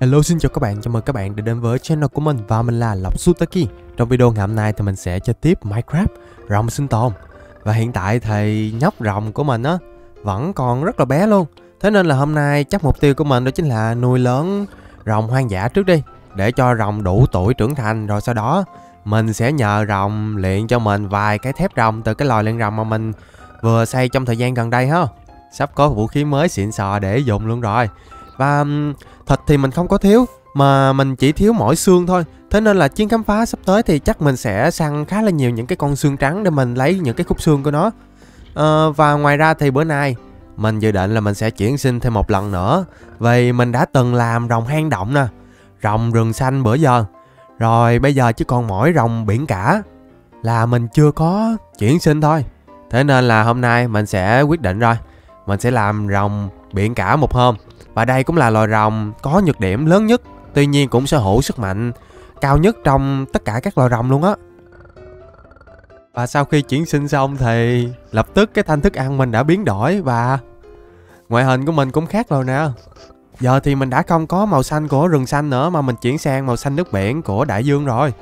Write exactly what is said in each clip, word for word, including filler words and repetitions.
Hello, xin chào các bạn, chào mừng các bạn đã đến với channel của mình và mình là Lộc Zutaki. Trong video ngày hôm nay thì mình sẽ chơi tiếp Minecraft rồng sinh tồn. Và hiện tại thì nhóc rồng của mình á vẫn còn rất là bé luôn. Thế nên là hôm nay chắc mục tiêu của mình đó chính là nuôi lớn rồng hoang dã trước đi, để cho rồng đủ tuổi trưởng thành, rồi sau đó mình sẽ nhờ rồng luyện cho mình vài cái thép rồng từ cái lò luyện rồng mà mình vừa xây trong thời gian gần đây ha. Sắp có vũ khí mới xịn sò để dùng luôn rồi. Và thịt thì mình không có thiếu, mà mình chỉ thiếu mỗi xương thôi. Thế nên là chuyến khám phá sắp tới thì chắc mình sẽ săn khá là nhiều những cái con xương trắng để mình lấy những cái khúc xương của nó. à, Và ngoài ra thì bữa nay mình dự định là mình sẽ chuyển sinh thêm một lần nữa, vì mình đã từng làm rồng hang động nè, rồng rừng xanh bữa giờ, rồi bây giờ chứ còn mỗi rồng biển cả là mình chưa có chuyển sinh thôi. Thế nên là hôm nay mình sẽ quyết định rồi, mình sẽ làm rồng biển cả một hôm. Và đây cũng là loài rồng có nhược điểm lớn nhất, tuy nhiên cũng sở hữu sức mạnh cao nhất trong tất cả các loài rồng luôn á. Và sau khi chuyển sinh xong thì lập tức cái thanh thức ăn mình đã biến đổi và ngoại hình của mình cũng khác rồi nè. Giờ thì mình đã không có màu xanh của rừng xanh nữa, mà mình chuyển sang màu xanh nước biển của đại dương rồi.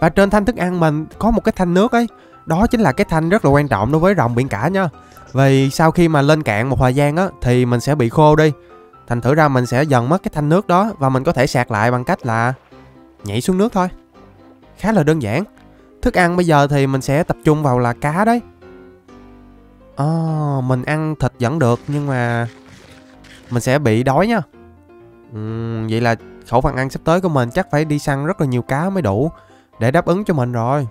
Và trên thanh thức ăn mình có một cái thanh nước ấy, đó chính là cái thanh rất là quan trọng đối với rồng biển cả nha. Vì sau khi mà lên cạn một thời gian á thì mình sẽ bị khô đi, thành thử ra mình sẽ dần mất cái thanh nước đó, và mình có thể sạc lại bằng cách là nhảy xuống nước thôi. Khá là đơn giản. Thức ăn bây giờ thì mình sẽ tập trung vào là cá đấy. À, mình ăn thịt vẫn được nhưng mà mình sẽ bị đói nha. uhm, Vậy là khẩu phần ăn sắp tới của mình chắc phải đi săn rất là nhiều cá mới đủ để đáp ứng cho mình rồi.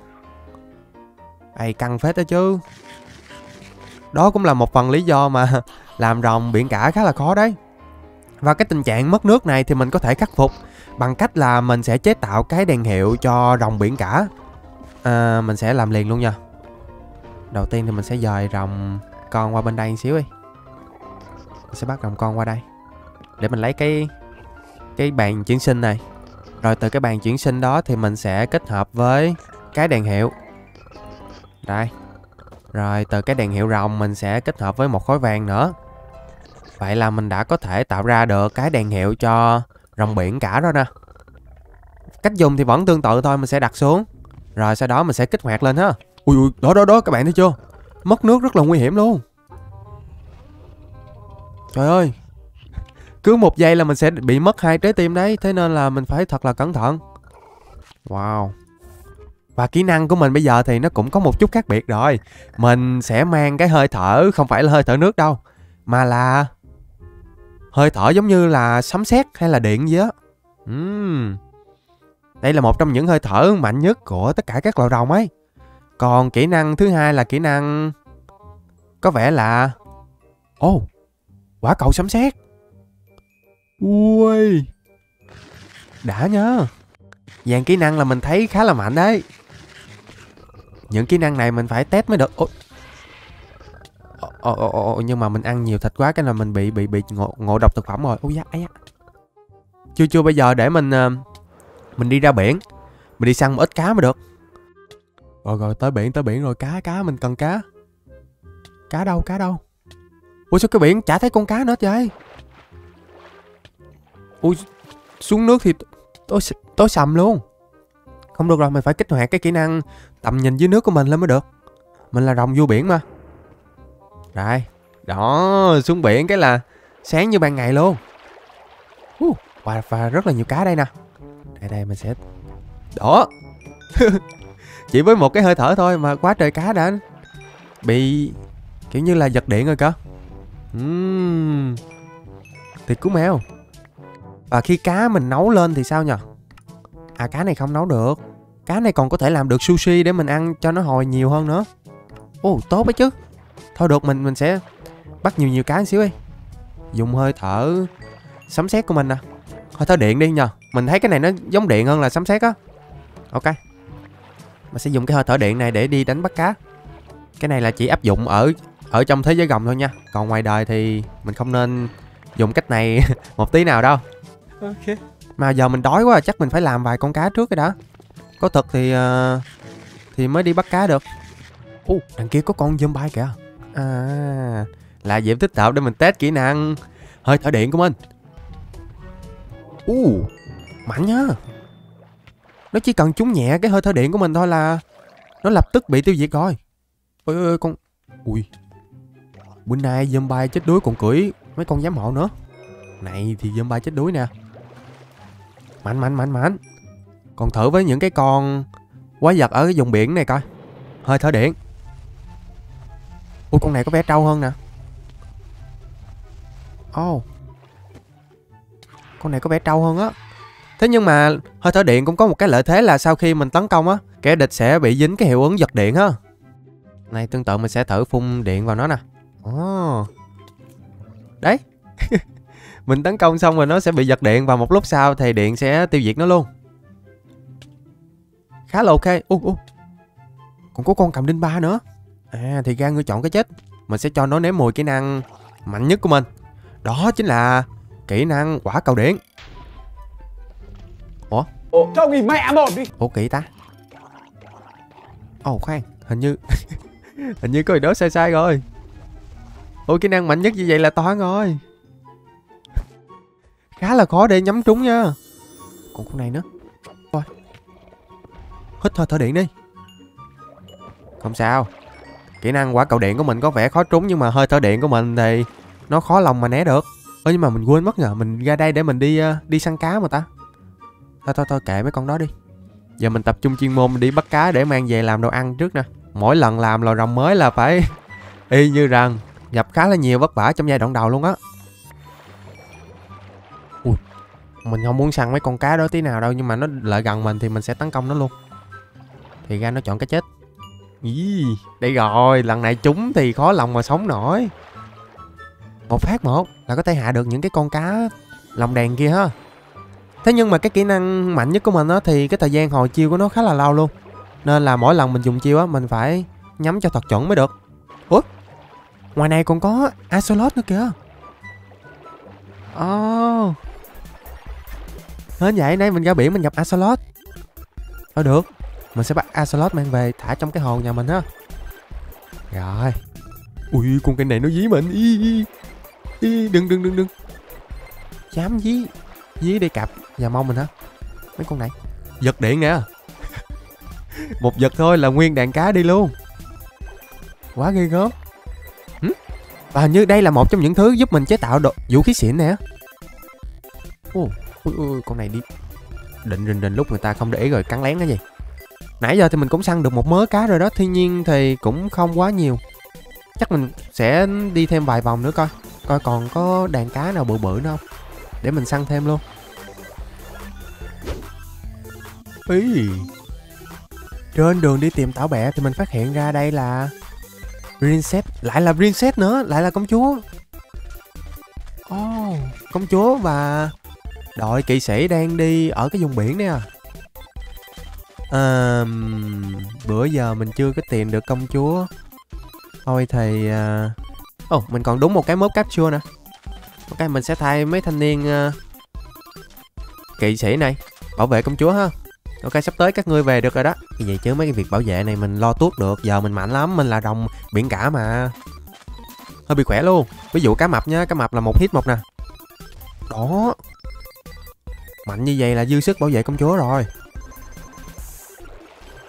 Ây, căng phết đó chứ. Đó cũng là một phần lý do mà làm rồng biển cả khá là khó đấy. Và cái tình trạng mất nước này thì mình có thể khắc phục bằng cách là mình sẽ chế tạo cái đèn hiệu cho rồng biển cả. à, Mình sẽ làm liền luôn nha. Đầu tiên thì mình sẽ dời rồng con qua bên đây một xíu đi. Mình sẽ bắt rồng con qua đây để mình lấy cái cái bàn chuyển sinh này. Rồi từ cái bàn chuyển sinh đó thì mình sẽ kết hợp với cái đèn hiệu. Đây. Rồi từ cái đèn hiệu rồng mình sẽ kết hợp với một khối vàng nữa. Vậy là mình đã có thể tạo ra được cái đèn hiệu cho rồng biển cả rồi nè. Cách dùng thì vẫn tương tự thôi, mình sẽ đặt xuống. Rồi sau đó mình sẽ kích hoạt lên ha. Ui ui, đó đó đó, các bạn thấy chưa? Mất nước rất là nguy hiểm luôn. Trời ơi. Cứ một giây là mình sẽ bị mất hai trái tim đấy, thế nên là mình phải thật là cẩn thận. Wow. Và kỹ năng của mình bây giờ thì nó cũng có một chút khác biệt rồi. Mình sẽ mang cái hơi thở, không phải là hơi thở nước đâu, mà là hơi thở giống như là sấm sét hay là điện gì á. uhm. Đây là một trong những hơi thở mạnh nhất của tất cả các loài rồng ấy. Còn kỹ năng thứ hai là kỹ năng có vẻ là Ồ oh, quả cầu sấm sét. Ui, đã nhá. Dạng kỹ năng là mình thấy khá là mạnh đấy. Những kỹ năng này mình phải test mới được. Ôi. Ồ, ồ, ồ, nhưng mà mình ăn nhiều thịt quá, cái là mình bị bị bị ngộ, ngộ độc thực phẩm rồi. Ôi da, ấy da. Chưa chưa bây giờ để mình mình đi ra biển, mình đi săn một ít cá mới được. Rồi rồi, tới biển tới biển rồi, cá cá mình cần cá. Cá đâu cá đâu? Ủa sao cái biển chả thấy con cá nữa vậy? Ui, xuống nước thì tối tối sầm luôn. Không được rồi, mình phải kích hoạt cái kỹ năng tầm nhìn dưới nước của mình lên mới được. Mình là rồng vua biển mà. Rồi, đó, xuống biển cái là sáng như ban ngày luôn. uh, và, và rất là nhiều cá đây nè. Đây đây mình sẽ... Đó. Chỉ với một cái hơi thở thôi mà quá trời cá đã bị kiểu như là giật điện rồi cơ. uhm. Thịt cú mèo. Và khi cá mình nấu lên thì sao nhờ? À, cá này không nấu được. Cá này còn có thể làm được sushi để mình ăn cho nó hồi nhiều hơn nữa. Ồ, oh, tốt đấy chứ. Thôi được, mình mình sẽ bắt nhiều nhiều cá một xíu đi. Dùng hơi thở sấm sét của mình nè. Hơi thở điện đi nhờ. Mình thấy cái này nó giống điện hơn là sấm sét á. Ok. Mình sẽ dùng cái hơi thở điện này để đi đánh bắt cá. Cái này là chỉ áp dụng ở ở trong thế giới rồng thôi nha. Còn ngoài đời thì mình không nên dùng cách này một tí nào đâu. Ok. Mà giờ mình đói quá, chắc mình phải làm vài con cá trước cái đã. Có thật thì uh, thì mới đi bắt cá được. Ồ, uh, đằng kia có con zombie bay kìa. À, là dịp thích hợp để mình test kỹ năng hơi thở điện của mình. Uh, mạnh nhá. Nó chỉ cần trúng nhẹ cái hơi thở điện của mình thôi là nó lập tức bị tiêu diệt rồi. Ôi ôi con. Ui, bữa nay zombie chết đuối còn cưỡi mấy con giám hộ nữa. Này thì zombie chết đuối nè. Mạnh mạnh mạnh mạnh. Còn thử với những cái con quái vật ở cái vùng biển này coi. Hơi thở điện. Ui, con này có vẻ trâu hơn nè. Ồ oh. Con này có vẻ trâu hơn á. Thế nhưng mà hơi thở điện cũng có một cái lợi thế là sau khi mình tấn công á, kẻ địch sẽ bị dính cái hiệu ứng giật điện á. Này tương tự mình sẽ thử phun điện vào nó nè. Ồ oh. Đấy. Mình tấn công xong rồi nó sẽ bị giật điện, và một lúc sau thì điện sẽ tiêu diệt nó luôn. Khá là ok. uh, uh. Còn có con cầm đinh ba nữa. À thì ra ngươi chọn cái chết. Mình sẽ cho nó nếm mùi kỹ năng mạnh nhất của mình. Đó chính là kỹ năng quả cầu điện. Ủa? Cho người mẹ một đi. Ủa kỹ ta. Ồ oh, khoan. Hình như hình như có gì đó sai sai rồi. Ôi kỹ năng mạnh nhất như vậy là toán rồi. Khá là khó để nhắm trúng nha. Còn con này nữa. Thôi hít hơi thở điện đi. Không sao. Kỹ năng quả cầu điện của mình có vẻ khó trúng, nhưng mà hơi thở điện của mình thì nó khó lòng mà né được. Ơ nhưng mà mình quên mất nhờ, mình ra đây để mình đi đi săn cá mà ta. Thôi thôi thôi kệ mấy con đó đi. Giờ mình tập trung chuyên môn đi bắt cá để mang về làm đồ ăn trước nè. Mỗi lần làm lò rồng mới là phải y như rằng, gặp khá là nhiều vất vả trong giai đoạn đầu luôn á. Ui, mình không muốn săn mấy con cá đó tí nào đâu, nhưng mà nó lại gần mình thì mình sẽ tấn công nó luôn. Thì ra nó chọn cái chết. Ý, đây rồi, lần này chúng thì khó lòng mà sống nổi. Một phát một là có thể hạ được những cái con cá lồng đèn kia ha. Thế nhưng mà cái kỹ năng mạnh nhất của mình á, thì cái thời gian hồi chiêu của nó khá là lâu luôn. Nên là mỗi lần mình dùng chiêu á, mình phải nhắm cho thật chuẩn mới được. Ủa, ngoài này còn có Axolot nữa kìa. Ồ oh. Hên vậy, nay mình ra biển mình gặp Axolot. Thôi được, mình sẽ bắt Axolot mang về thả trong cái hồ nhà mình ha. Rồi. Ui, con cái này nó dí mình. Ý, ý. Ý, đừng đừng đừng đừng. Dám dí. Dí đi cặp và mong mình hả. Mấy con này giật điện nè. Một giật thôi là nguyên đàn cá đi luôn. Quá ghê gớm. Và hình như đây là một trong những thứ giúp mình chế tạo đồ vũ khí xịn nè. Ui, ui, ui, con này đi định rình rình lúc người ta không để ý rồi cắn lén cái gì. Nãy giờ thì mình cũng săn được một mớ cá rồi đó. Tuy nhiên thì cũng không quá nhiều. Chắc mình sẽ đi thêm vài vòng nữa coi. Coi còn có đàn cá nào bự bự nữa không, để mình săn thêm luôn. Ý. Trên đường đi tìm tảo bẹ thì mình phát hiện ra đây là Princess. Lại là Princess nữa. Lại là công chúa. Oh, công chúa và đội kỵ sĩ đang đi ở cái vùng biển này à. à Bữa giờ mình chưa có tìm được công chúa. Thôi thì Ồ uh... oh, mình còn đúng một cái mớp capture nè. Ok, mình sẽ thay mấy thanh niên uh... kỵ sĩ này bảo vệ công chúa ha. Ok, sắp tới các ngươi về được rồi đó. Vì vậy chứ mấy cái việc bảo vệ này mình lo tuốt được. Giờ mình mạnh lắm, mình là rồng biển cả mà. Hơi bị khỏe luôn. Ví dụ cá mập nha, cá mập là một hit một nè. Đó. Mạnh như vậy là dư sức bảo vệ công chúa rồi.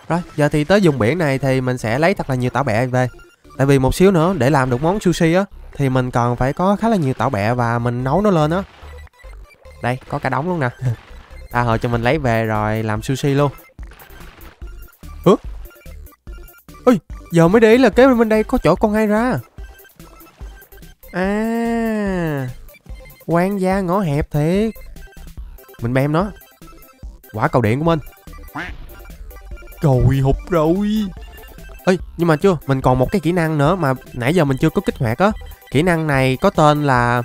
Rồi, giờ thì tới vùng biển này thì mình sẽ lấy thật là nhiều tảo bẹ về. Tại vì một xíu nữa để làm được món sushi á, thì mình cần phải có khá là nhiều tảo bẹ và mình nấu nó lên á. Đây, có cả đống luôn nè. À hồi cho mình lấy về rồi làm sushi luôn. Hứ? Ôi, giờ mới để ý là kế bên đây có chỗ con hay ra. À, quan gia ngõ hẹp thiệt. Mình bem nó. Quả cầu điện của mình. Trời hụt rồi. Ê, nhưng mà chưa, mình còn một cái kỹ năng nữa mà nãy giờ mình chưa có kích hoạt á. Kỹ năng này có tên là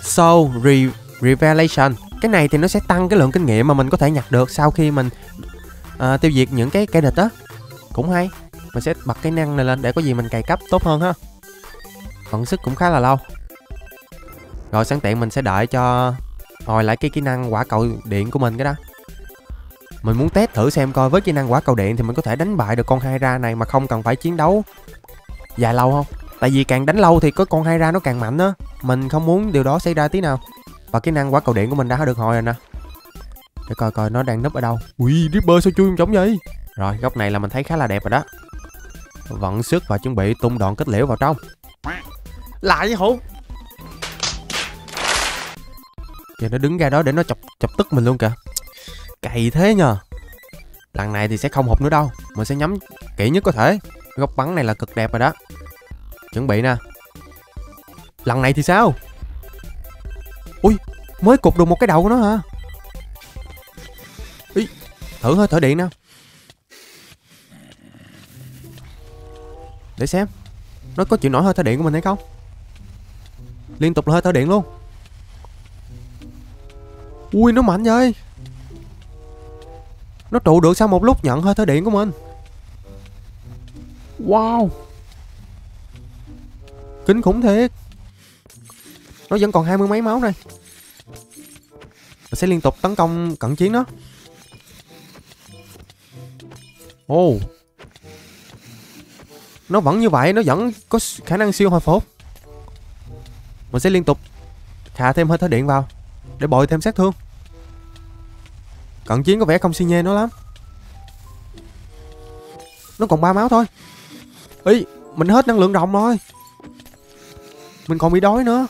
Soul Re Revelation. Cái này thì nó sẽ tăng cái lượng kinh nghiệm mà mình có thể nhặt được sau khi mình à, tiêu diệt những cái kẻ địch á. Cũng hay. Mình sẽ bật cái năng này lên để có gì mình cày cấp tốt hơn ha. Vận sức cũng khá là lâu. Rồi sẵn tiện mình sẽ đợi cho hồi lại cái kỹ năng quả cầu điện của mình cái đó. Mình muốn test thử xem coi với kỹ năng quả cầu điện thì mình có thể đánh bại được con Hyra này mà không cần phải chiến đấu dài lâu không. Tại vì càng đánh lâu thì có con Hyra nó càng mạnh á. Mình không muốn điều đó xảy ra tí nào. Và cái năng quả cầu điện của mình đã được hồi rồi nè. Để coi coi nó đang núp ở đâu. Ui, Ripper sao chui trống vậy. Rồi, góc này là mình thấy khá là đẹp rồi đó. Vận sức và chuẩn bị tung đòn kết liễu vào trong. Lại hổ. Kìa, nó đứng ra đó để nó chọc chọc tức mình luôn kìa. Cày thế nhờ. Lần này thì sẽ không hụt nữa đâu. Mình sẽ nhắm kỹ nhất có thể. Góc bắn này là cực đẹp rồi đó. Chuẩn bị nè. Lần này thì sao? Ui, mới cụp được một cái đầu của nó hả? Ý, thử hơi thở điện nào. Để xem nó có chịu nổi hơi thở điện của mình hay không. Liên tục là hơi thở điện luôn. Ui, nó mạnh vậy. Nó trụ được sau một lúc nhận hơi thở điện của mình. Wow, kinh khủng thiệt. Nó vẫn còn hai mươi mấy máu này. Mình sẽ liên tục tấn công cận chiến nó. Ồ, oh. Nó vẫn như vậy, nó vẫn có khả năng siêu hồi phục. Mình sẽ liên tục thả thêm hơi thở điện vào để bội thêm sát thương. Cận chiến có vẻ không si nhê nó lắm. Nó còn ba máu thôi. Ý, mình hết năng lượng rồng rồi. Mình còn bị đói nữa.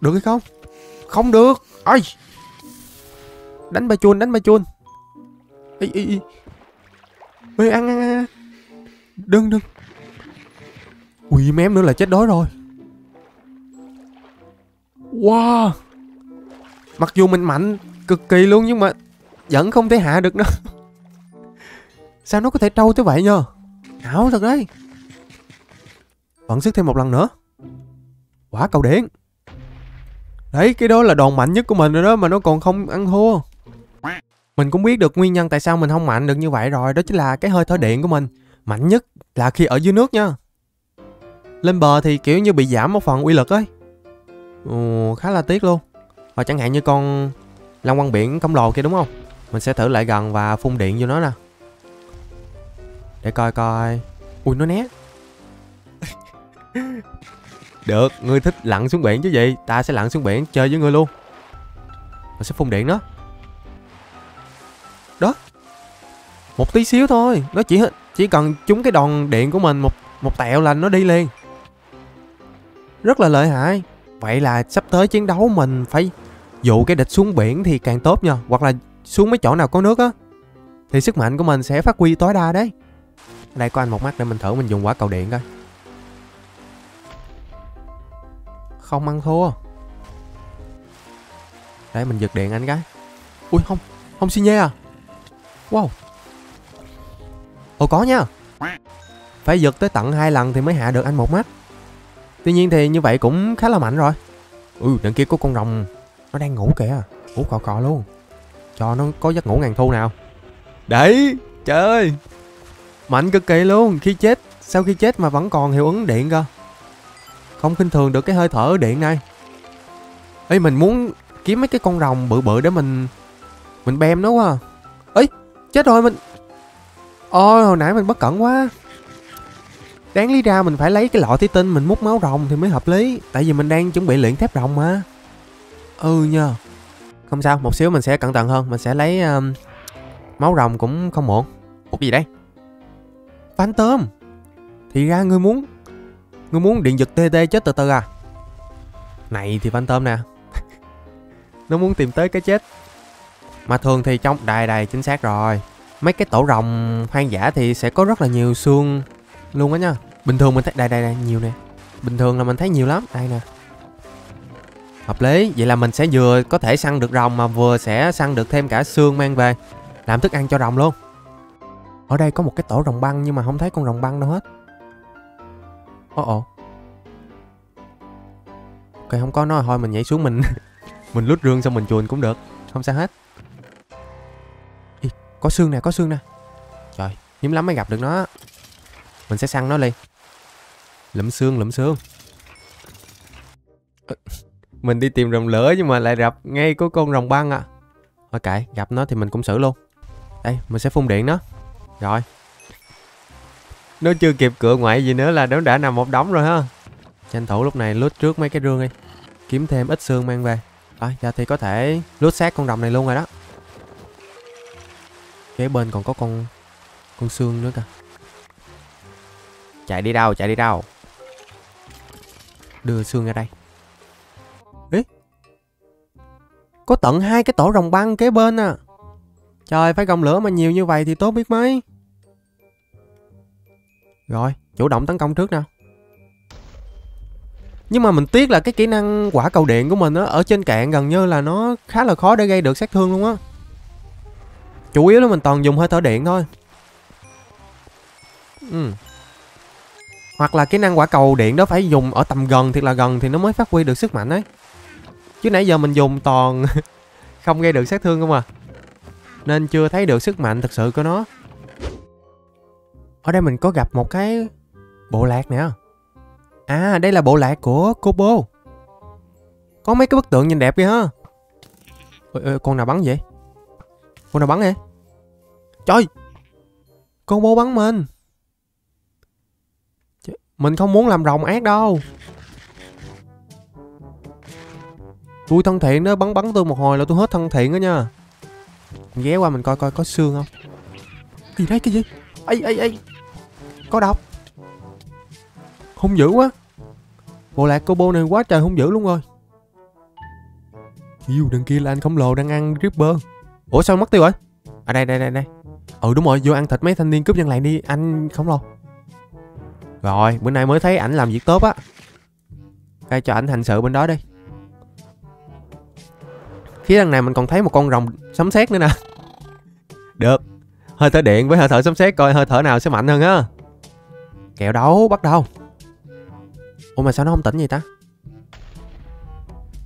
Được hay không? Không được. Ây, đánh ba chuôn, đánh ba chuôn. Ý, ý, ý. Ê, ăn, ăn, ăn. Đừng, đừng. Ui, mém nữa là chết đói rồi. Wow. Mặc dù mình mạnh cực kỳ luôn nhưng mà vẫn không thể hạ được nó. Sao nó có thể trâu tới vậy nhờ? Ảo thật đấy. Vẫn sức thêm một lần nữa. Quả cầu điện. Đấy, cái đó là đòn mạnh nhất của mình rồi đó mà nó còn không ăn thua. Mình cũng biết được nguyên nhân tại sao mình không mạnh được như vậy rồi. Đó chính là cái hơi thở điện của mình. Mạnh nhất là khi ở dưới nước nha. Lên bờ thì kiểu như bị giảm một phần uy lực ấy. Ồ, khá là tiếc luôn. Và chẳng hạn như con Long Quăng Biển Cẩm Lồ kia đúng không? Mình sẽ thử lại gần và phun điện vô nó nè. Để coi coi. Ui, nó né. Được, ngươi thích lặn xuống biển chứ gì. Ta sẽ lặn xuống biển chơi với ngươi luôn. Mình sẽ phun điện nó. Đó, một tí xíu thôi. Nó chỉ chỉ cần trúng cái đòn điện của mình một một tẹo là nó đi liền. Rất là lợi hại. Vậy là sắp tới chiến đấu mình phải dụ cái địch xuống biển thì càng tốt nha. Hoặc là xuống mấy chỗ nào có nước á thì sức mạnh của mình sẽ phát huy tối đa đấy. Đây, có anh một mắt để mình thử mình dùng quả cầu điện coi. Không ăn thua. Đấy, mình giật điện anh cái. Ui, không, không xi nhê à. Wow. Ồ, có nha. Phải giật tới tận hai lần thì mới hạ được anh một mắt. Tuy nhiên thì như vậy cũng khá là mạnh rồi. Ừ, đằng kia có con rồng. Nó đang ngủ kìa. Ngủ cọ cọ luôn. Cho nó có giấc ngủ ngàn thu nào. Đấy, trời ơi. Mạnh cực kỳ luôn. Khi chết, sau khi chết mà vẫn còn hiệu ứng điện cơ. Không khinh thường được cái hơi thở điện này. Ê, mình muốn kiếm mấy cái con rồng bự bự để mình Mình bem nó quá. Ấy, chết rồi mình. Ôi, hồi nãy mình bất cẩn quá. Đáng lý ra mình phải lấy cái lọ thủy tinh mình múc máu rồng thì mới hợp lý. Tại vì mình đang chuẩn bị luyện thép rồng mà. Ừ nhờ. Không sao, một xíu mình sẽ cẩn thận hơn. Mình sẽ lấy um, máu rồng cũng không muộn. Ủa, cái gì đây? Phán tôm. Thì ra ngươi muốn Ngươi muốn điện giật tê tê chết từ từ à? Này thì phán tôm nè. Nó muốn tìm tới cái chết. Mà thường thì trong đài đài chính xác rồi. Mấy cái tổ rồng hoang dã thì sẽ có rất là nhiều xương luôn á nha. Bình thường mình thấy đây đây đây nhiều nè. Bình thường là mình thấy nhiều lắm. Đây nè. Hợp lý. Vậy là mình sẽ vừa có thể săn được rồng mà vừa sẽ săn được thêm cả xương mang về làm thức ăn cho rồng luôn. Ở đây có một cái tổ rồng băng nhưng mà không thấy con rồng băng đâu hết. Ồ ồ. Ok, không có nó thôi mình nhảy xuống mình mình lút rương xong mình chuồn cũng được. Không sao hết. Ê, có xương nè, có xương nè. Trời, hiếm lắm mới gặp được nó. Mình sẽ săn nó liền. Lụm xương, lụm xương. Mình đi tìm rồng lửa nhưng mà lại gặp ngay có con rồng băng à. Thôi kệ, gặp nó thì mình cũng xử luôn. Đây, mình sẽ phun điện nó. Rồi. Nó chưa kịp cựa ngoại gì nữa là nó đã nằm một đống rồi ha. Tranh thủ lúc này lướt trước mấy cái rương đi. kiếm thêm ít xương mang về. À, giờ thì có thể lướt xác con rồng này luôn rồi đó. Kế bên còn có con con xương nữa kìa. Chạy đi đâu, chạy đi đâu. Đưa xương ra đây. Ý, có tận hai cái tổ rồng băng kế bên à. Trời, phải gồng lửa mà nhiều như vậy thì tốt biết mấy. Rồi, chủ động tấn công trước nào. Nhưng mà mình tiếc là cái kỹ năng quả cầu điện của mình á, ở trên cạn gần như là nó khá là khó để gây được sát thương luôn á. Chủ yếu là mình toàn dùng hơi thở điện thôi. Ừ. Hoặc là kỹ năng quả cầu điện đó phải dùng ở tầm gần, thiệt là gần thì nó mới phát huy được sức mạnh ấy. Chứ nãy giờ mình dùng toàn không gây được sát thương không à. Nên chưa thấy được sức mạnh thực sự của nó. Ở đây mình có gặp một cái bộ lạc nè. À, đây là bộ lạc của Kobo. Có mấy cái bức tượng nhìn đẹp kìa ha. Ôi, ôi, con nào bắn vậy? Con nào bắn vậy? Trời, Kobo bắn mình. Trời, mình không muốn làm rồng ác đâu. Tôi thân thiện đó, bắn bắn tôi một hồi là tôi hết thân thiện đó nha. Mình ghé qua mình coi coi có xương không. Cái gì đấy, cái gì? Ây, ây, ây. Có độc. Hung dữ quá. Bộ lạc Kobo này quá trời hung dữ luôn rồi. Yêu, đằng kia là anh khổng lồ đang ăn Ripper. Ủa sao mất tiêu rồi? À đây, đây, đây, đây. Ừ đúng rồi, vô ăn thịt mấy thanh niên cướp nhân lại đi, anh khổng lồ. Rồi, bữa nay mới thấy ảnh làm việc tốt á. Đây, cho ảnh hành sự bên đó đi. Phía đằng này mình còn thấy một con rồng sấm sét nữa nè. Được. Hơi thở điện với hơi thở sấm sét coi hơi thở nào sẽ mạnh hơn á. Kẹo đấu bắt đầu. Ủa mà sao nó không tỉnh vậy ta?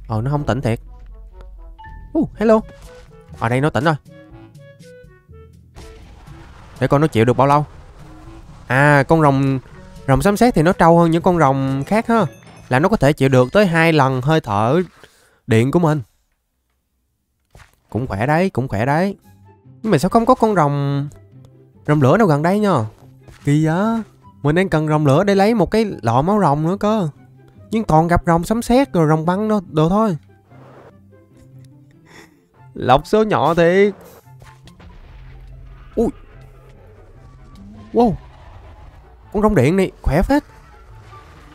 Ờ nó không tỉnh thiệt. Uh, hello. Ở đây nó tỉnh rồi. Để coi nó chịu được bao lâu. À con rồng rồng sấm sét thì nó trâu hơn những con rồng khác ha. Là nó có thể chịu được tới hai lần hơi thở điện của mình. Cũng khỏe đấy, cũng khỏe đấy. Nhưng mà sao không có con rồng rồng lửa đâu gần đây nha. Kỳ á. Mình đang cần rồng lửa để lấy một cái lọ máu rồng nữa cơ. Nhưng toàn gặp rồng sấm sét rồi rồng băng đó, đồ thôi. Lộc số nhỏ thiệt. Ui. Wow. Con rồng điện này khỏe phết.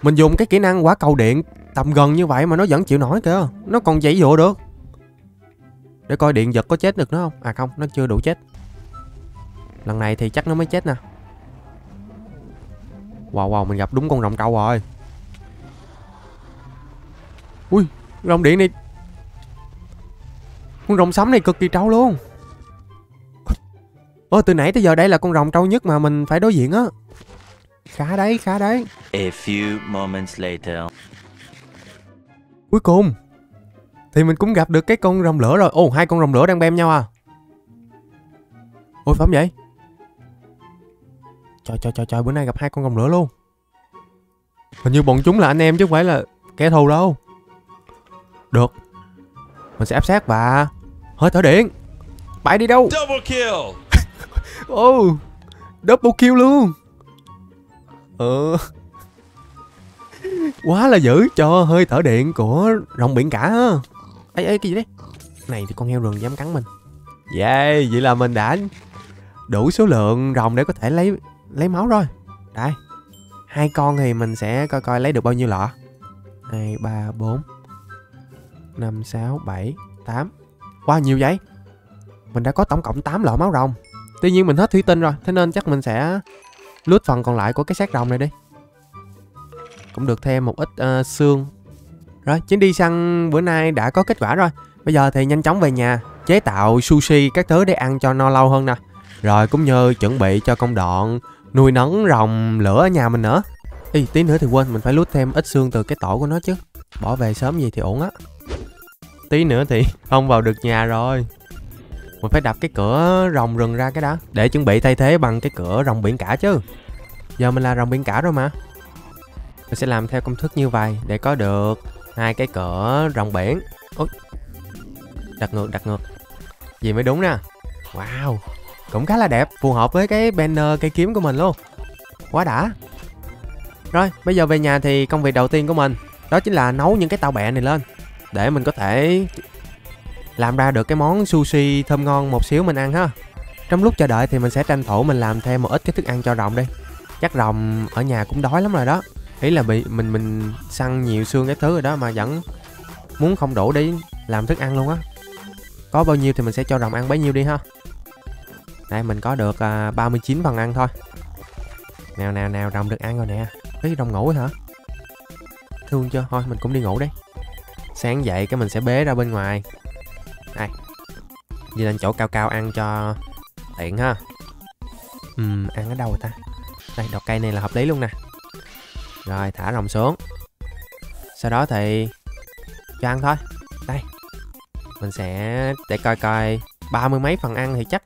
Mình dùng cái kỹ năng quả cầu điện tầm gần như vậy mà nó vẫn chịu nổi kìa. Nó còn dãy dụa được. Để coi điện giật có chết được nó không. À không, nó chưa đủ chết. Lần này thì chắc nó mới chết nè. Wow wow, mình gặp đúng con rồng trâu rồi. Ui, rồng điện này. Con rồng sấm này cực kỳ trâu luôn. Ôi, từ nãy tới giờ đây là con rồng trâu nhất mà mình phải đối diện á. Khá đấy, khá đấy. A few moments later. Cuối cùng thì mình cũng gặp được cái con rồng lửa rồi. Ồ, oh, hai con rồng lửa đang bem nhau à. Ôi, phẩm vậy. Trời, trời, trời, trời, bữa nay gặp hai con rồng lửa luôn. Hình như bọn chúng là anh em chứ không phải là kẻ thù đâu. Được. Mình sẽ áp sát và hơi thở điện. Bãi đi đâu. Double kill. Oh, double kill luôn. Ờ. Quá là dữ cho hơi thở điện của rồng biển cả ha. Ê, ê, cái gì đấy. Này thì con heo rừng dám cắn mình. Yeah, vậy là mình đã đủ số lượng rồng để có thể lấy... lấy máu rồi. Đây, hai con thì mình sẽ coi coi lấy được bao nhiêu lọ. Hai, ba, bốn, năm, sáu, bảy, tám. Wow, nhiều vậy. Mình đã có tổng cộng tám lọ máu rồng. Tuy nhiên mình hết thủy tinh rồi, thế nên chắc mình sẽ lướt phần còn lại của cái xác rồng này đi. Cũng được thêm một ít uh, xương. Rồi, chuyến đi săn bữa nay đã có kết quả rồi. Bây giờ thì nhanh chóng về nhà chế tạo sushi các thứ để ăn cho no lâu hơn nè. Rồi cũng như chuẩn bị cho công đoạn nuôi nấng rồng lửa ở nhà mình nữa. Ý, tí nữa thì quên, mình phải lút thêm ít xương từ cái tổ của nó chứ. Bỏ về sớm gì thì ổn á. Tí nữa thì không vào được nhà rồi. Mình phải đập cái cửa rồng rừng ra cái đã, để chuẩn bị thay thế bằng cái cửa rồng biển cả chứ. Giờ mình là rồng biển cả rồi mà. Mình sẽ làm theo công thức như vậy để có được hai cái cửa rồng biển. Ôi, đặt ngược, đặt ngược gì mới đúng nè. Wow, cũng khá là đẹp, phù hợp với cái banner cây kiếm của mình luôn. Quá đã. Rồi, bây giờ về nhà thì công việc đầu tiên của mình đó chính là nấu những cái tàu bẹ này lên. để mình có thể làm ra được cái món sushi thơm ngon một xíu mình ăn ha. Trong lúc chờ đợi thì mình sẽ tranh thủ mình làm thêm một ít cái thức ăn cho rồng đi. Chắc rồng ở nhà cũng đói lắm rồi đó. Ý là bị mình mình săn nhiều xương cái thứ rồi đó mà vẫn muốn không đủ để làm thức ăn luôn á. Có bao nhiêu thì mình sẽ cho rồng ăn bấy nhiêu đi ha. Đây mình có được uh, ba mươi chín phần ăn thôi. Nào nào nào, rồng được ăn rồi nè. Thấy rồng ngủ hả? Thương chưa? Thôi mình cũng đi ngủ đi. Sáng dậy cái mình sẽ bế ra bên ngoài. Đây, đi lên chỗ cao cao ăn cho tiện ha. Uhm, ăn ở đâu rồi ta? Đây, đọt cây này là hợp lý luôn nè. Rồi thả rồng xuống. Sau đó thì cho ăn thôi. Đây, mình sẽ để coi coi ba mươi mấy phần ăn thì chắc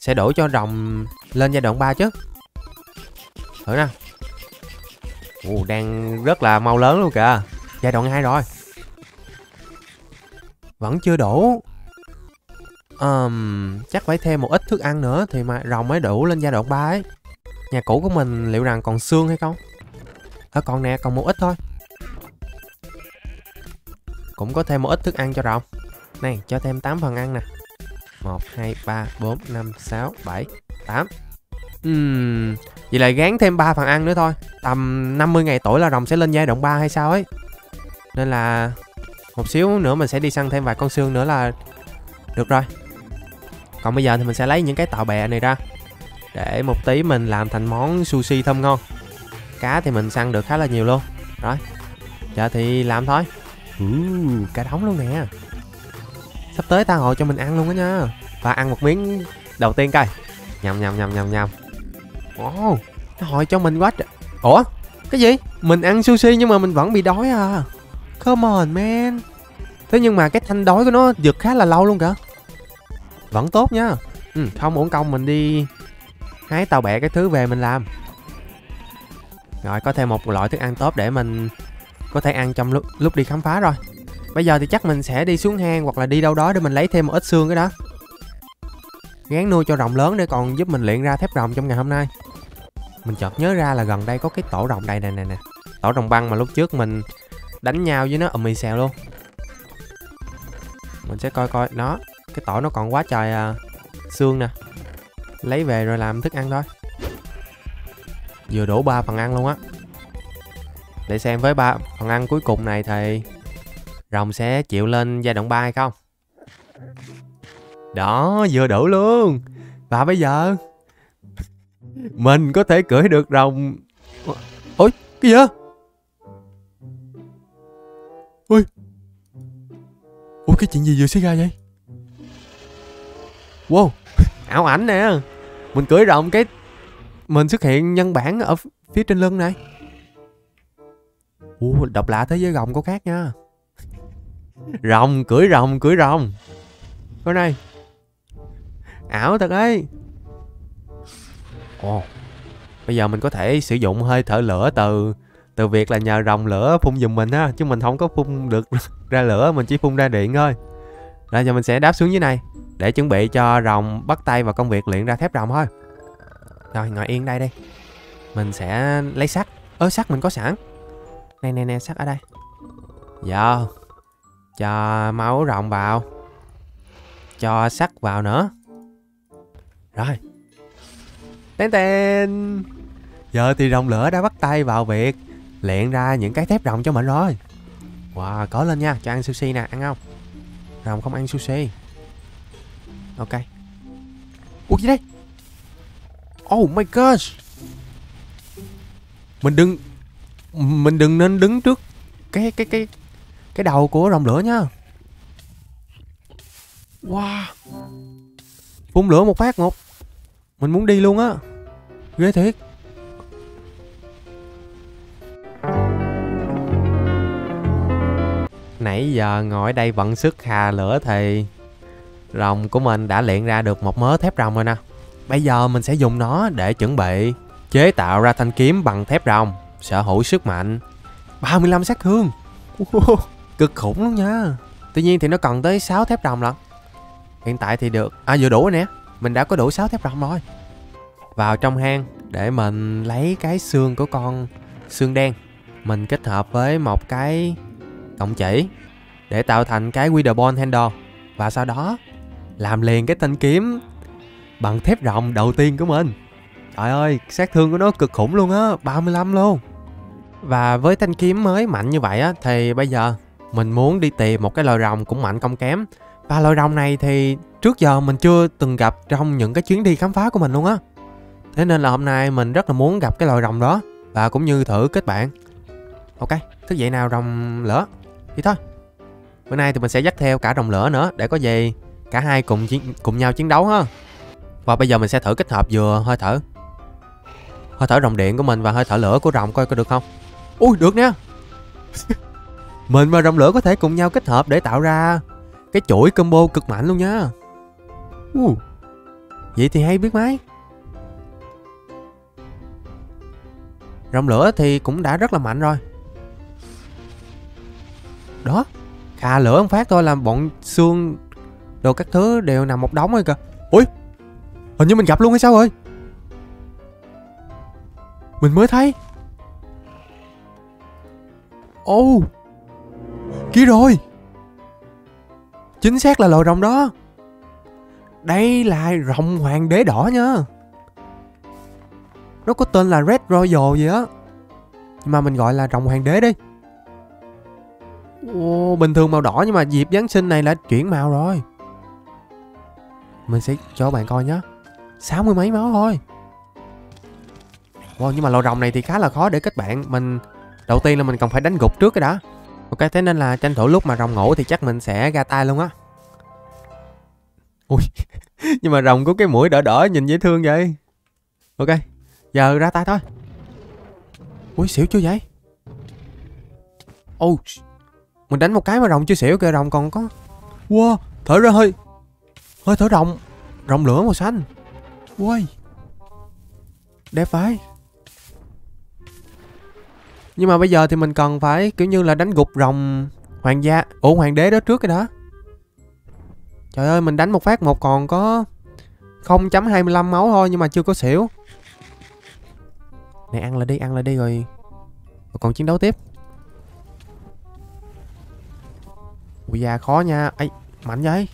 sẽ đổ cho rồng lên giai đoạn ba chứ. Thử nào. Ồ, đang rất là mau lớn luôn kìa. Giai đoạn hai rồi. Vẫn chưa đủ. um, Chắc phải thêm một ít thức ăn nữa thì mà rồng mới đủ lên giai đoạn ba ấy. Nhà cũ của mình liệu rằng còn xương hay không? Thôi còn nè, còn một ít thôi. Cũng có thêm một ít thức ăn cho rồng. Này, cho thêm tám phần ăn nè. Một, hai, ba, bốn, năm, sáu, bảy, tám. uhm, Vậy là gán thêm ba phần ăn nữa thôi. Tầm năm mươi ngày tuổi là rồng sẽ lên giai đoạn ba hay sao ấy. Nên là một xíu nữa mình sẽ đi săn thêm vài con xương nữa là được rồi. Còn bây giờ thì mình sẽ lấy những cái tàu bè này ra để một tí mình làm thành món sushi thơm ngon. Cá thì mình săn được khá là nhiều luôn. Rồi, giờ thì làm thôi. Ừ, cả đống luôn nè. Sắp tới tha hồ cho mình ăn luôn đó nha. Và ăn một miếng đầu tiên coi. Nhầm nhầm nhầm nhầm nhầm. Ồ, oh, nó hỏi cho mình quá. Ủa, cái gì? Mình ăn sushi nhưng mà mình vẫn bị đói à? Come on man. Thế nhưng mà cái thanh đói của nó giật khá là lâu luôn kìa. Vẫn tốt nha. Ừ, không uổng công mình đi hái tàu bẹ cái thứ về mình làm. Rồi, có thêm một loại thức ăn tốt để mình có thể ăn trong lúc, lúc đi khám phá rồi. Bây giờ thì chắc mình sẽ đi xuống hang hoặc là đi đâu đó để mình lấy thêm một ít xương cái đó. Gán nuôi cho rồng lớn để còn giúp mình luyện ra thép rồng trong ngày hôm nay. Mình chợt nhớ ra là gần đây có cái tổ rồng đây nè nè nè. Tổ rồng băng mà lúc trước mình đánh nhau với nó ầm ì xèo luôn. Mình sẽ coi coi nó. Cái tổ nó còn quá trời à, xương nè. Lấy về rồi làm thức ăn thôi. Vừa đổ ba phần ăn luôn á. Để xem với ba phần ăn cuối cùng này thì rồng sẽ chịu lên giai đoạn ba hay không. Đó, vừa đủ luôn. Và bây giờ mình có thể cưỡi được rồng. Ôi, cái gì vậy? Ui, ui, cái chuyện gì vừa xảy ra vậy? Wow, ảo ảnh nè. Mình cưỡi rồng cái mình xuất hiện nhân bản ở phía trên lưng này. Ủa, độc lạ thế giới rồng có khác nha. Rồng, cưỡi rồng, cưỡi rồng. Coi này. Ảo thật ấy. Ồ, bây giờ mình có thể sử dụng hơi thở lửa từ từ việc là nhờ rồng lửa phun giùm mình á. Chứ mình không có phun được ra lửa, mình chỉ phun ra điện thôi. Rồi giờ mình sẽ đáp xuống dưới này để chuẩn bị cho rồng bắt tay vào công việc luyện ra thép rồng thôi. Rồi, ngồi yên đây đi. Mình sẽ lấy sắt. Ơ, sắt mình có sẵn. Nè nè nè, sắt ở đây. Giờ cho máu rồng vào. Cho sắt vào nữa. Rồi. Tên tên. Giờ thì rồng lửa đã bắt tay vào việc luyện ra những cái thép rồng cho mình rồi. Wow, có lên nha, cho ăn sushi nè, ăn không? Rồng không ăn sushi. Ok. Ủa gì đây? Oh my gosh. Mình đừng Mình đừng nên đứng trước Cái cái cái Cái đầu của rồng lửa nha. Wow. Phun lửa một phát ngột. Mình muốn đi luôn á. Ghê thiệt. Nãy giờ ngồi đây vận sức hà lửa thì rồng của mình đã luyện ra được một mớ thép rồng rồi nè. Bây giờ mình sẽ dùng nó để chuẩn bị chế tạo ra thanh kiếm bằng thép rồng. Sở hữu sức mạnh ba mươi lăm sát thương. Wow, cực khủng luôn nha. Tuy nhiên thì nó cần tới sáu thép rồng lận. Hiện tại thì được. À, vừa đủ rồi nè. Mình đã có đủ sáu thép rồng rồi. Vào trong hang để mình lấy cái xương của con xương đen. Mình kết hợp với một cái cọng chỉ. để tạo thành cái Wither Handle, và sau đó làm liền cái thanh kiếm bằng thép rộng đầu tiên của mình. Trời ơi, sát thương của nó cực khủng luôn á, ba mươi lăm luôn. Và với thanh kiếm mới mạnh như vậy á, thì bây giờ mình muốn đi tìm một cái loài rồng cũng mạnh không kém. Và loài rồng này thì trước giờ mình chưa từng gặp trong những cái chuyến đi khám phá của mình luôn á. Thế nên là hôm nay mình rất là muốn gặp cái loài rồng đó, và cũng như thử kết bạn. Ok, thức dậy nào rồng lửa. Vậy thôi, bữa nay thì mình sẽ dắt theo cả rồng lửa nữa, để có gì cả hai cùng chiến, cùng nhau chiến đấu ha. Và bây giờ mình sẽ thử kết hợp vừa hơi thở Hơi thở rồng điện của mình và hơi thở lửa của rồng coi có được không. Ui, được nè. Mình và rồng lửa có thể cùng nhau kết hợp để tạo ra cái chuỗi combo cực mạnh luôn nha. uh, Vậy thì hay biết mấy. Rồng lửa thì cũng đã rất là mạnh rồi. Đó, khà lửa một phát thôi là bọn xương đồ các thứ đều nằm một đống rồi kìa. Ui, hình như mình gặp luôn hay sao ơi. Mình mới thấy. Ô, oh, kia rồi. Chính xác là loài rồng đó. Đây là rồng hoàng đế đỏ nha. Nó có tên là Red Royal gì á, nhưng mà mình gọi là rồng hoàng đế đi. Oh, bình thường màu đỏ nhưng mà dịp Giáng sinh này là chuyển màu rồi. Mình sẽ cho bạn coi nhé. Sáu mươi mấy máu thôi. Wow, nhưng mà loài rồng này thì khá là khó để kết bạn. Mình đầu tiên là mình cần phải đánh gục trước cái đã. Ok, thế nên là tranh thủ lúc mà rồng ngủ thì chắc mình sẽ ra tay luôn á. Ui, nhưng mà rồng có cái mũi đỏ đỏ nhìn dễ thương vậy. Ok, giờ ra tay thôi. Ui, xỉu chưa vậy? Oh, mình đánh một cái mà rồng chưa xỉu kìa, rồng còn có. Wow, thở ra hơi hơi thở rồng, rồng lửa màu xanh. Ui, đẹp phải. Nhưng mà bây giờ thì mình cần phải kiểu như là đánh gục rồng hoàng gia, ủa hoàng đế đó trước cái đó. Trời ơi, mình đánh một phát một còn có không chấm hai mươi lăm máu thôi nhưng mà chưa có xỉu. Này, ăn lại đi, ăn lại đi rồi. Rồi còn chiến đấu tiếp. Ui da, khó nha. Ây, mạnh vậy.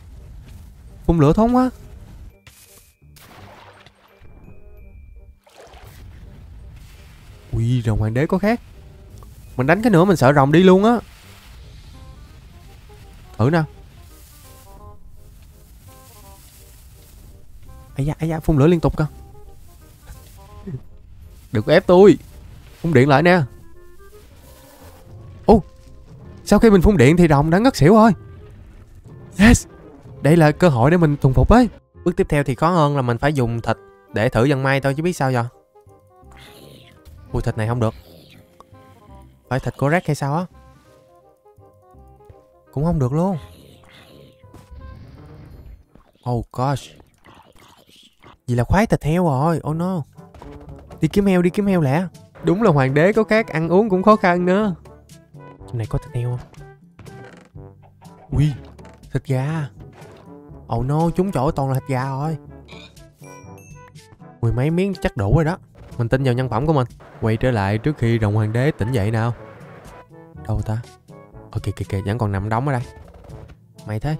Phun lửa thốn quá. Ui, rồng hoàng đế có khác. Mình đánh cái nữa mình sợ rồng đi luôn á. Thử nào. Ây da, ây da, phun lửa liên tục cơ. Đừng có ép tôi. Phun điện lại nè. Ô, sau khi mình phun điện thì rồng đã ngất xỉu rồi. Yes, đây là cơ hội để mình thuần phục ấy. Bước tiếp theo thì khó hơn là mình phải dùng thịt để thử vận may thôi chứ biết sao giờ. Ui, thịt này không được. Phải thịt của Rác hay sao á. Cũng không được luôn. Oh gosh, vậy là khoái thịt heo rồi. Oh no. Đi kiếm heo, đi kiếm heo lẹ. Đúng là hoàng đế có khác, ăn uống cũng khó khăn nữa. Trong này có thịt heo không? Ui, thịt gà. Oh no, chúng chỗ toàn là thịt gà rồi. Mười mấy miếng chắc đủ rồi đó. Mình tin vào nhân phẩm của mình. Quay trở lại trước khi rồng hoàng đế tỉnh dậy nào. Đâu ta? Ờ kìa kìa kìa, vẫn còn nằm đóng ở đây. Mày thế.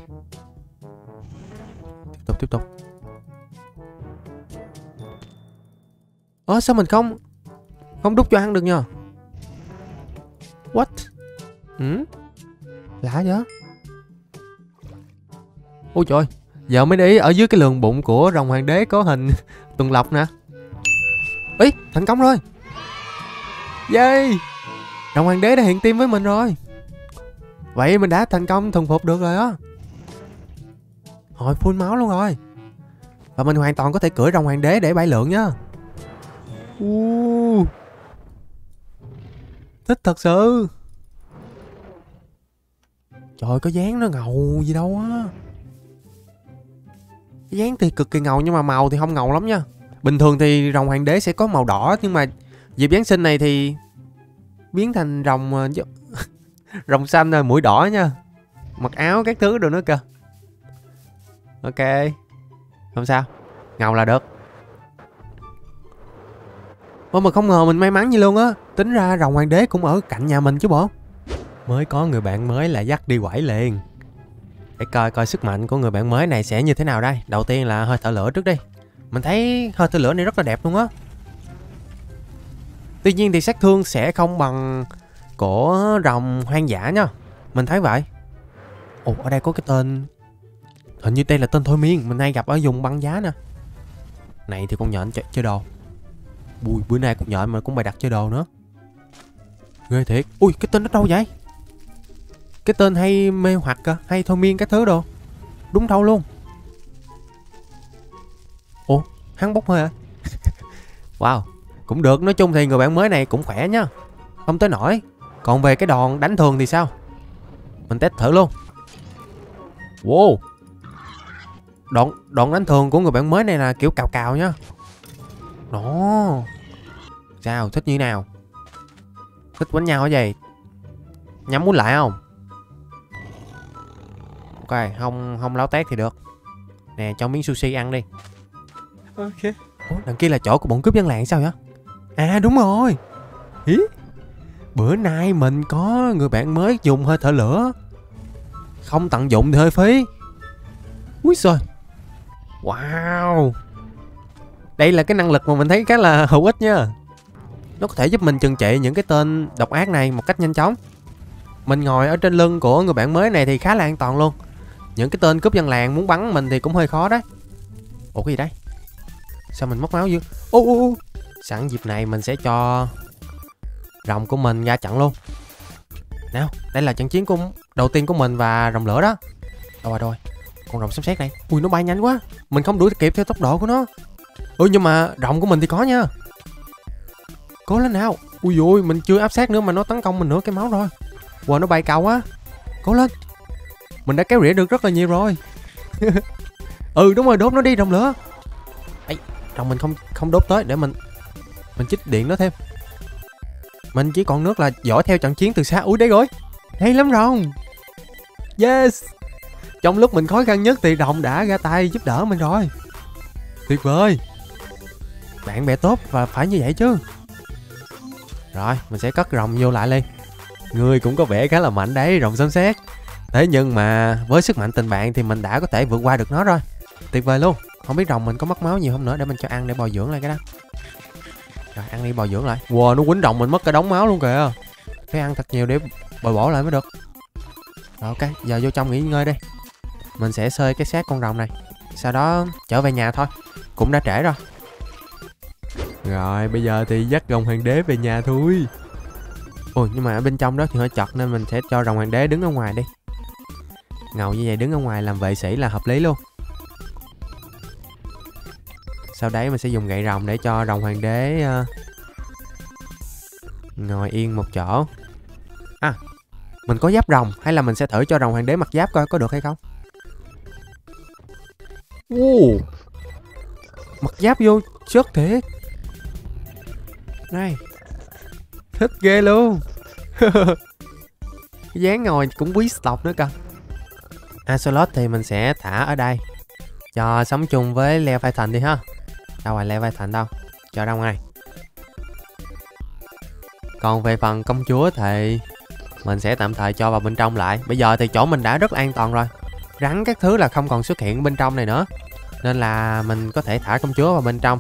Tiếp tục tiếp tục. Ơ sao mình không Không đút cho ăn được nhờ. What? Ừ? Lạ vậy. Ôi trời, giờ mới để ý ở dưới cái lường bụng của rồng hoàng đế có hình tuần lộc nè. Ý, thành công rồi. Yay, rồng hoàng đế đã hiện team với mình rồi. Vậy mình đã thành công thuần phục được rồi á. Hồi full máu luôn rồi. Và mình hoàn toàn có thể cưỡi rồng hoàng đế để bay lượn nhá. Uh, thích thật sự. Trời, có dáng nó ngầu gì đâu á. Dáng thì cực kỳ ngầu nhưng mà màu thì không ngầu lắm nha. Bình thường thì rồng hoàng đế sẽ có màu đỏ, nhưng mà dịp Giáng sinh này thì biến thành rồng rồng xanh rồi, mũi đỏ nha. Mặc áo các thứ đồ nữa kìa. Ok, không sao, ngầu là được. Ôi mà không ngờ mình may mắn gì luôn á. Tính ra rồng hoàng đế cũng ở cạnh nhà mình chứ bộ. Mới có người bạn mới là dắt đi quẩy liền. Để coi coi sức mạnh của người bạn mới này sẽ như thế nào đây. Đầu tiên là hơi thở lửa trước đi. Mình thấy hơi thở lửa này rất là đẹp luôn á. Tuy nhiên thì sát thương sẽ không bằng của rồng hoang dã nha. Mình thấy vậy. Ồ, ở đây có cái tên. Hình như đây là tên thôi miên. Mình hay gặp ở vùng băng giá nè. Này thì con nhện ch chơi đồ. Bùi, bữa nay con nhện mà cũng bày đặt chơi đồ nữa. Ghê thiệt. Ui, cái tên nó đâu vậy? Cái tên hay mê hoặc cơ, hay thôi miên các thứ đồ. Đúng đâu luôn. Ủa, hắn bốc hơi à? Wow, cũng được. Nói chung thì người bạn mới này cũng khỏe nha, không tới nổi. Còn về cái đòn đánh thường thì sao? Mình test thử luôn. Wow, đòn, đòn đánh thường của người bạn mới này là kiểu cào cào nha. Đó. Sao, thích như nào? Thích quánh nhau hả gì? Nhắm muốn lại không? Ok, không không láo tét thì được. Nè, cho miếng sushi ăn đi. Ok. Ủa, đằng kia là chỗ của bọn cướp dân làng sao vậy? À đúng rồi. Hí. Bữa nay mình có người bạn mới dùng hơi thở lửa. Không tận dụng thì hơi phí. Úi giời. Wow. Đây là cái năng lực mà mình thấy khá là hữu ích nha. Nó có thể giúp mình trừng trị những cái tên độc ác này một cách nhanh chóng. Mình ngồi ở trên lưng của người bạn mới này thì khá là an toàn luôn. Những cái tên cướp dân làng muốn bắn mình thì cũng hơi khó đó. Ủa cái gì đây? Sao mình mất máu dữ? Ô ô ô. Sẵn dịp này mình sẽ cho rồng của mình ra chặn luôn. Nào, đây là trận chiến của đầu tiên của mình và rồng lửa đó. Đâu rồi, đâu rồi? Con rồng sấm sét này. Ui, nó bay nhanh quá. Mình không đuổi kịp theo tốc độ của nó. Ui, nhưng mà rồng của mình thì có nha. Cố lên nào. Ui ui, mình chưa áp sát nữa mà nó tấn công mình nữa, cái máu rồi. Wow, nó bay cao quá. Cố lên. Mình đã kéo rỉa được rất là nhiều rồi. Ừ đúng rồi, đốt nó đi rồng lửa. Ây, rồng mình không không đốt tới. Để mình Mình chích điện nó thêm. Mình chỉ còn nước là dõi theo trận chiến từ xa. Ui đấy rồi. Hay lắm rồng. Yes. Trong lúc mình khó khăn nhất thì rồng đã ra tay giúp đỡ mình rồi. Tuyệt vời. Bạn bè tốt và phải như vậy chứ. Rồi, mình sẽ cất rồng vô lại đi. Ngươi cũng có vẻ khá là mạnh đấy, rồng sấm sét. Thế nhưng mà với sức mạnh tình bạn thì mình đã có thể vượt qua được nó rồi. Tuyệt vời luôn. Không biết rồng mình có mất máu nhiều không nữa. Để mình cho ăn để bồi dưỡng lại cái đó. Rồi, ăn đi bồi dưỡng lại. Wow, nó quýnh rồng mình mất cả đống máu luôn kìa. Phải ăn thật nhiều để bồi bổ lại mới được. Rồi, ok, giờ vô trong nghỉ ngơi đi. Mình sẽ xơi cái xác con rồng này. Sau đó trở về nhà thôi. Cũng đã trễ rồi. Rồi, bây giờ thì dắt rồng hoàng đế về nhà thôi. Ôi, nhưng mà ở bên trong đó thì hơi chật nên mình sẽ cho rồng hoàng đế đứng ở ngoài đi. Ngầu như vậy đứng ở ngoài làm vệ sĩ là hợp lý luôn. Sau đấy mình sẽ dùng gậy rồng để cho rồng hoàng đế uh, ngồi yên một chỗ. À, mình có giáp rồng, hay là mình sẽ thử cho rồng hoàng đế mặc giáp coi có được hay không. Wow. Mặc giáp vô chất thiệt. Này, thích ghê luôn. Dáng ngồi cũng quý tộc nữa cơ. Axolot thì mình sẽ thả ở đây cho sống chung với Leviathan đi ha. Đâu rồi Leviathan đâu? Cho ra ngoài. Còn về phần công chúa thì mình sẽ tạm thời cho vào bên trong lại. Bây giờ thì chỗ mình đã rất an toàn rồi. Rắn các thứ là không còn xuất hiện bên trong này nữa. Nên là mình có thể thả công chúa vào bên trong.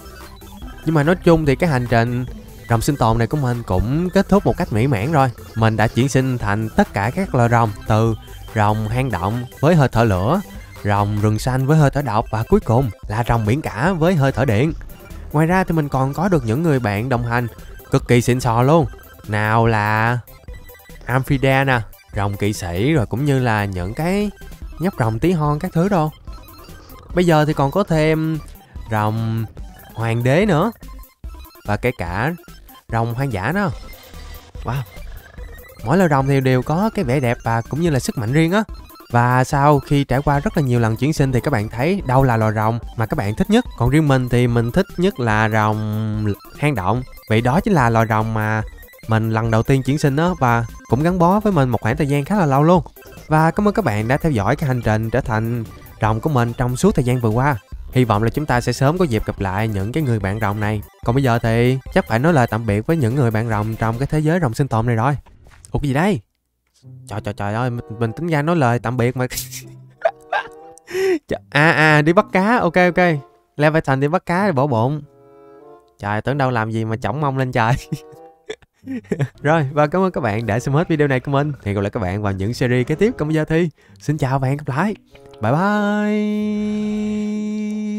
Nhưng mà nói chung thì cái hành trình rồng sinh tồn này của mình cũng kết thúc một cách mỹ mãn rồi. Mình đã chuyển sinh thành tất cả các loài rồng, từ rồng hang động với hơi thở lửa, rồng rừng xanh với hơi thở độc và cuối cùng là rồng biển cả với hơi thở điện. Ngoài ra thì mình còn có được những người bạn đồng hành cực kỳ xịn sò luôn. Nào là Amphidea nè, rồng kỵ sĩ, rồi cũng như là những cái nhóc rồng tí hon các thứ đâu. Bây giờ thì còn có thêm rồng hoàng đế nữa. Và kể cả rồng hoang dã đó. Wow. Mỗi loài rồng thì đều có cái vẻ đẹp và cũng như là sức mạnh riêng á. Và sau khi trải qua rất là nhiều lần chuyển sinh thì các bạn thấy đâu là loài rồng mà các bạn thích nhất. Còn riêng mình thì mình thích nhất là rồng hang động. Vậy đó chính là loài rồng mà mình lần đầu tiên chuyển sinh đó. Và cũng gắn bó với mình một khoảng thời gian khá là lâu luôn. Và cảm ơn các bạn đã theo dõi cái hành trình trở thành rồng của mình trong suốt thời gian vừa qua. Hy vọng là chúng ta sẽ sớm có dịp gặp lại những cái người bạn rồng này. Còn bây giờ thì chắc phải nói lời tạm biệt với những người bạn rồng trong cái thế giới rồng sinh tồn này rồi. Ủa cái gì đây? Trời trời trời ơi, mình, mình tính ra nói lời tạm biệt mà. À à, đi bắt cá, ok ok. Leviathan đi bắt cá để bỏ bụng. Trời, tưởng đâu làm gì mà chổng mông lên trời. Rồi, và cảm ơn các bạn đã xem hết video này của mình. Hẹn gặp lại các bạn vào những series kế tiếp. Còn bây giờ thì xin chào và hẹn gặp lại. Bye bye.